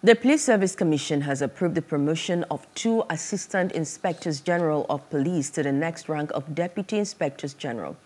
The Police Service Commission has approved the promotion of 2 Assistant Inspectors General of Police to the next rank of Deputy Inspectors General.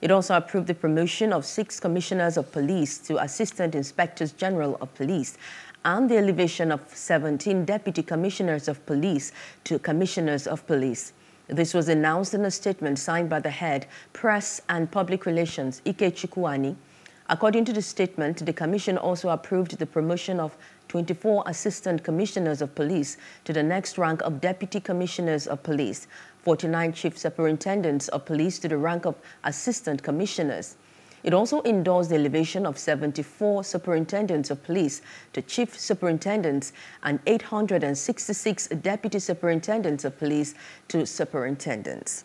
It also approved the promotion of 6 Commissioners of Police to Assistant Inspectors General of Police and the elevation of 17 Deputy Commissioners of Police to Commissioners of Police. This was announced in a statement signed by the head, Press and Public Relations, Ike Chikwani. According to the statement, the Commission also approved the promotion of 24 Assistant Commissioners of Police to the next rank of Deputy Commissioners of Police, 49 Chief Superintendents of Police to the rank of Assistant Commissioners. It also endorsed the elevation of 74 Superintendents of Police to Chief Superintendents and 866 Deputy Superintendents of Police to Superintendents.